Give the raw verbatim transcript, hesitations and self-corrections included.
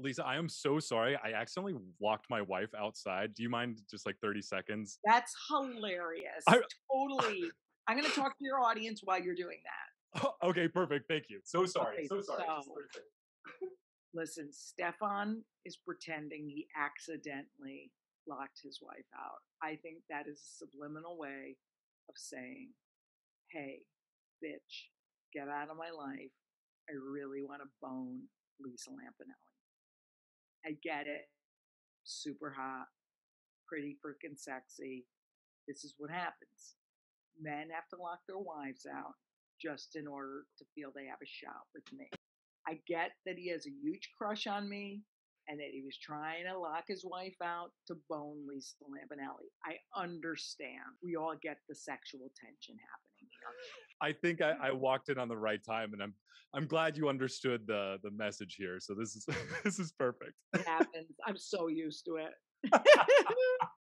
Lisa, I am so sorry. I accidentally walked my wife outside. Do you mind just like thirty seconds? That's hilarious. I, totally. I'm going to talk to your audience while you're doing that. Oh, okay, perfect. Thank you. So sorry. Okay, so sorry. So, listen, Stefan is pretending he accidentally locked his wife out. I think that is a subliminal way of saying, hey, bitch, get out of my life. I really want to bone Lisa Lampanelli. I get it. Super hot. Pretty freaking sexy. This is what happens. Men have to lock their wives out just in order to feel they have a shot with me. I get that he has a huge crush on me and that he was trying to lock his wife out to bone Lisa Lampanelli. I understand. We all get the sexual tension happening here. I think I, I walked in on the right time, and I'm I'm glad you understood the the message here. So this is this is perfect. It happens. I'm so used to it.